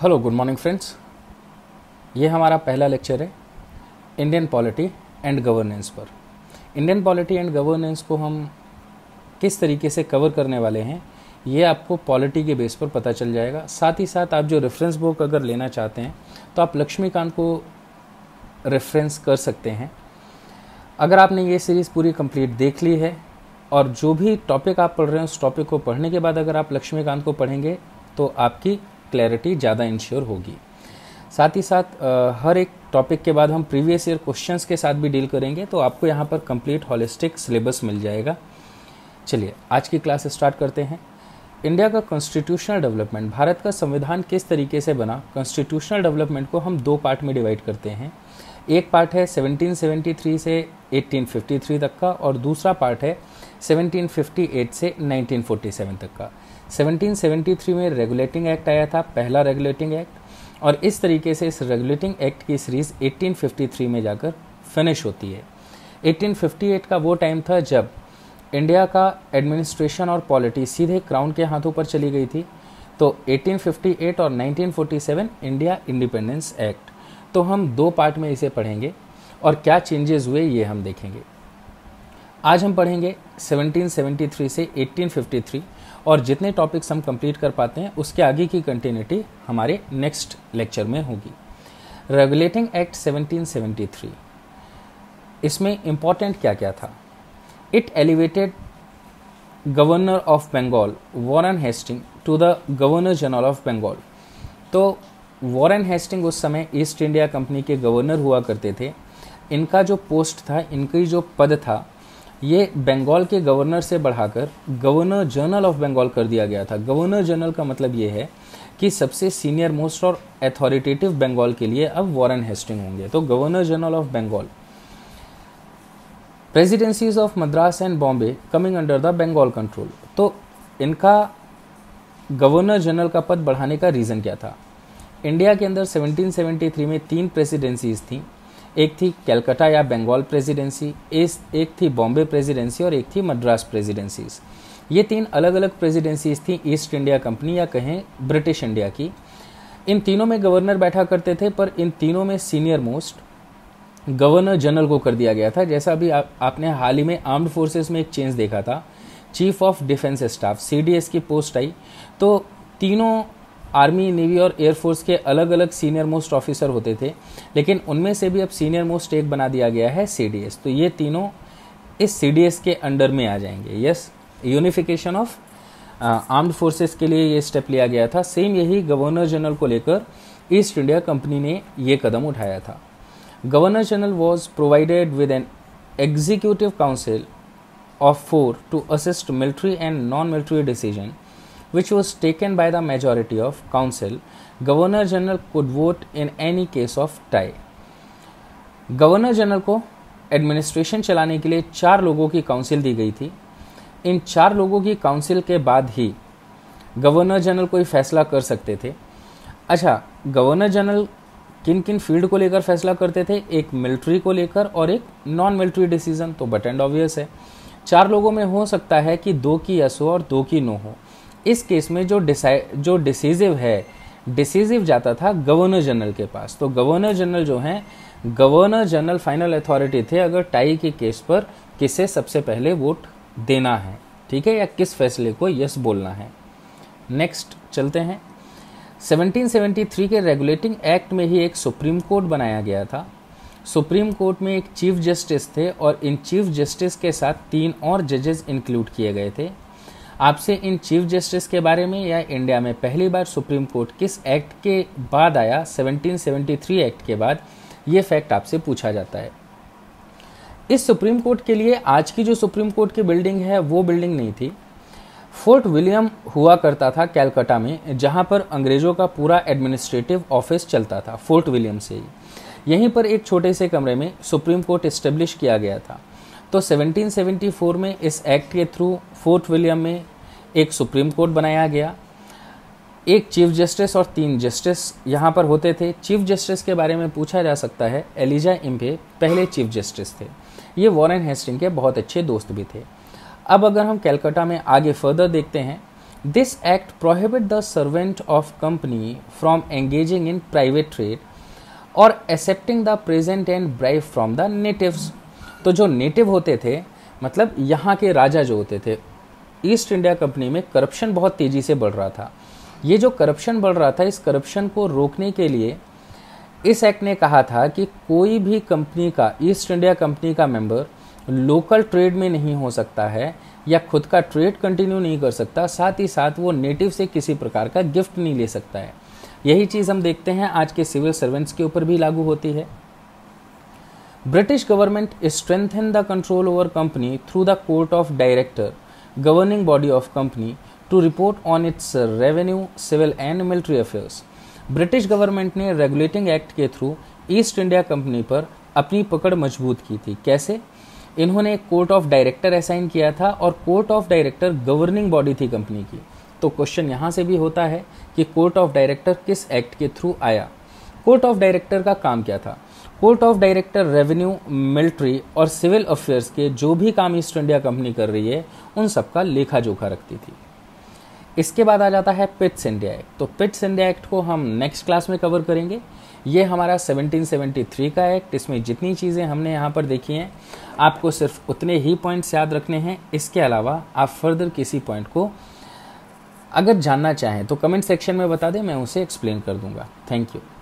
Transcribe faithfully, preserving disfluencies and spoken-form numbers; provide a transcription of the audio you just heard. Hello good morning friends, ये हमारा पहला लेक्चर है इंडियन पॉलिटी एंड गवर्नेंस पर। इंडियन पॉलिटी एंड गवर्नेंस को हम किस तरीके से कवर करने वाले हैं ये आपको पॉलिटी के बेस पर पता चल जाएगा। साथ ही साथ आप जो रेफरेंस बुक अगर लेना चाहते हैं तो आप लक्ष्मीकांत को रेफरेंस कर सकते हैं। अगर आपने ये सीरीज़ पूरी कंप्लीट देख ली है और जो भी टॉपिक आप पढ़ रहे हैं उस टॉपिक को पढ़ने के बाद अगर आप लक्ष्मीकांत को पढ़ेंगे तो आपकी क्लैरिटी ज़्यादा इंश्योर होगी। साथ ही साथ आ, हर एक टॉपिक के बाद हम प्रीवियस ईयर क्वेश्चंस के साथ भी डील करेंगे तो आपको यहाँ पर कंप्लीट हॉलिस्टिक सिलेबस मिल जाएगा। चलिए आज की क्लास स्टार्ट करते हैं। इंडिया का कॉन्स्टिट्यूशनल डेवलपमेंट, भारत का संविधान किस तरीके से बना, कॉन्स्टिट्यूशनल डेवलपमेंट को हम दो पार्ट में डिवाइड करते हैं। एक पार्ट है सेवनटीन सेवनटी थ्री से एटीन फिफ्टी थ्री तक का और दूसरा पार्ट है सेवनटीन फिफ्टी एट से नाइनटीन फोर्टी सेवन तक का। सेवनटीन सेवनटी थ्री में रेगुलेटिंग एक्ट आया था, पहला रेगुलेटिंग एक्ट, और इस तरीके से इस रेगुलेटिंग एक्ट की सीरीज़ एटीन फिफ्टी थ्री में जाकर फिनिश होती है। एटीन फिफ्टी एट का वो टाइम था जब इंडिया का एडमिनिस्ट्रेशन और पॉलिटी सीधे क्राउन के हाथों पर चली गई थी। तो एटीन फिफ्टी एट और nineteen forty seven India independence act, तो हम दो पार्ट में इसे पढ़ेंगे और क्या चेंजेस हुए ये हम देखेंगे। आज हम पढ़ेंगे सेवनटीन सेवनटी थ्री से एटीन फिफ्टी थ्री और जितने टॉपिक्स हम कंप्लीट कर पाते हैं उसके आगे की कंटिन्यूटी हमारे नेक्स्ट लेक्चर में होगी। Regulating act seventeen seventy three, इसमें इम्पॉर्टेंट क्या क्या था। It elevated governor of Bengal Warren Hasting to the governor general of Bengal. तो वॉरेन हेस्टिंग उस समय ईस्ट इंडिया कंपनी के गवर्नर हुआ करते थे। इनका जो पोस्ट था, इनकी जो पद था, ये बंगाल के गवर्नर से बढ़ाकर गवर्नर जनरल ऑफ बंगाल कर दिया गया था। गवर्नर जनरल का मतलब ये है कि सबसे सीनियर मोस्ट और अथॉरिटेटिव बंगाल के लिए अब वॉरेन हेस्टिंग होंगे, तो governor general of Bengal. Presidencies of Madras and Bombay coming under the Bengal control. तो इनका गवर्नर जनरल का पद बढ़ाने का रीज़न क्या था। इंडिया के अंदर सेवनटीन सेवनटी थ्री में तीन प्रेसिडेंसीज थी, एक थी कलकत्ता या बंगाल प्रेसिडेंसी, एक थी बॉम्बे प्रेसिडेंसी और एक थी मद्रास प्रेसिडेंसीज। ये तीन अलग अलग प्रेसिडेंसीज थी ईस्ट इंडिया कंपनी या कहें ब्रिटिश इंडिया की। इन तीनों में गवर्नर बैठा करते थे पर इन तीनों में सीनियर मोस्ट गवर्नर जनरल को कर दिया गया था। जैसा अभी आप, आपने हाल ही में आर्म्ड फोर्सेस में एक चेंज देखा था, chief of defence staff C D S की पोस्ट आई। तो तीनों आर्मी, नेवी और एयरफोर्स के अलग अलग सीनियर मोस्ट ऑफिसर होते थे, लेकिन उनमें से भी अब सीनियर मोस्ट एक बना दिया गया है सी डी एस। तो ये तीनों इस सी डी एस के अंडर में आ जाएंगे। Yes, unification of armed forces के लिए ये स्टेप लिया गया था। सेम यही गवर्नर जनरल को लेकर ईस्ट इंडिया कंपनी ने ये कदम उठाया था। Governor general was provided with an executive council of four to assist military and non military decision which was taken by the majority of council. Governor General could vote in any case of tie. Governor General को administration चलाने के लिए चार लोगों की council दी गई थी। इन चार लोगों की council के बाद ही Governor General कोई फैसला कर सकते थे। अच्छा, Governor General किन किन फील्ड को लेकर फैसला करते थे, एक मिलिट्री को लेकर और एक नॉन मिलिट्री डिसीजन। तो बट एंड ऑब्वियस है, चार लोगों में हो सकता है कि दो की यस हो और दो की नो हो। इस केस में जो जो डिसीजिव है, डिसीजिव जाता था गवर्नर जनरल के पास। तो गवर्नर जनरल जो हैं, गवर्नर जनरल फाइनल अथॉरिटी थे अगर टाई के केस पर किसे सबसे पहले वोट देना है, ठीक है, या किस फैसले को यस बोलना है। नेक्स्ट चलते हैं। सेवनटीन सेवनटी थ्री के रेगुलेटिंग एक्ट में ही एक सुप्रीम कोर्ट बनाया गया था। सुप्रीम कोर्ट में एक चीफ जस्टिस थे और इन चीफ जस्टिस के साथ तीन और जजेस इंक्लूड किए गए थे। आपसे इन चीफ जस्टिस के बारे में या इंडिया में पहली बार सुप्रीम कोर्ट किस एक्ट के बाद आया, सेवनटीन सेवनटी थ्री एक्ट के बाद, ये फैक्ट आपसे पूछा जाता है। इस सुप्रीम कोर्ट के लिए आज की जो सुप्रीम कोर्ट की बिल्डिंग है वो बिल्डिंग नहीं थी। फोर्ट विलियम हुआ करता था कैलकाटा में, जहाँ पर अंग्रेज़ों का पूरा एडमिनिस्ट्रेटिव ऑफिस चलता था। फोर्ट विलियम से ही, यहीं पर एक छोटे से कमरे में सुप्रीम कोर्ट इस्टेब्लिश किया गया था। तो सेवनटीन सेवनटी फोर में इस एक्ट के थ्रू फोर्ट विलियम में एक सुप्रीम कोर्ट बनाया गया। एक चीफ जस्टिस और तीन जस्टिस यहाँ पर होते थे। चीफ जस्टिस के बारे में पूछा जा सकता है, एलिजा इम्पे पहले चीफ जस्टिस थे। ये वॉरेन हेस्टिंग के बहुत अच्छे दोस्त भी थे। अब अगर हम कैलकाटा में आगे फर्दर देखते हैं, This act prohibits the servant of company from engaging in private trade और accepting the present and bribe from the natives. तो जो native होते थे, मतलब यहाँ के राजा जो होते थे, ईस्ट इंडिया कंपनी में करप्शन बहुत तेज़ी से बढ़ रहा था. ये जो करप्शन बढ़ रहा था, इस करप्शन को रोकने के लिए इस एक्ट ने कहा था कि कोई भी कंपनी का, ईस्ट इंडिया कंपनी का मेंबर लोकल ट्रेड में नहीं हो सकता है या खुद का ट्रेड कंटिन्यू नहीं कर सकता, साथ ही साथ वो नेटिव से किसी प्रकार का गिफ्ट नहीं ले सकता है. यही चीज़ हम देखते हैं आज के सिविल सर्वेंट्स के ऊपर भी लागू होती है. British government strengthen the control over company through the court of director governing body of company to report on its revenue, civil and military affairs. British government ने रेगुलेटिंग एक्ट के through east India company पर अपनी पकड़ मजबूत की थी. कैसे? इन्होंने एक कोर्ट ऑफ डायरेक्टर असाइन किया था और court of director governing body थी कंपनी की. तो क्वेश्चन यहाँ से भी होता है कि कोर्ट ऑफ डायरेक्टर किस एक्ट के थ्रू आया. कोर्ट ऑफ डायरेक्टर का काम क्या था? Court of director revenue, military और सिविल अफेयर्स के जो भी काम ईस्ट इंडिया कंपनी कर रही है उन सबका लेखा जोखा रखती थी. इसके बाद आ जाता है पिट्स इंडिया एक्ट. तो पिट्स इंडिया एक्ट को हम नेक्स्ट क्लास में कवर करेंगे. ये हमारा सेवनटीन सेवनटी थ्री का एक्ट. इसमें जितनी चीज़ें हमने यहाँ पर देखी हैं आपको सिर्फ उतने ही पॉइंट्स याद रखने हैं. इसके अलावा आप फर्दर किसी पॉइंट को अगर जानना चाहें तो कमेंट सेक्शन में बता दें, मैं उसे एक्सप्लेन कर दूंगा. Thank you.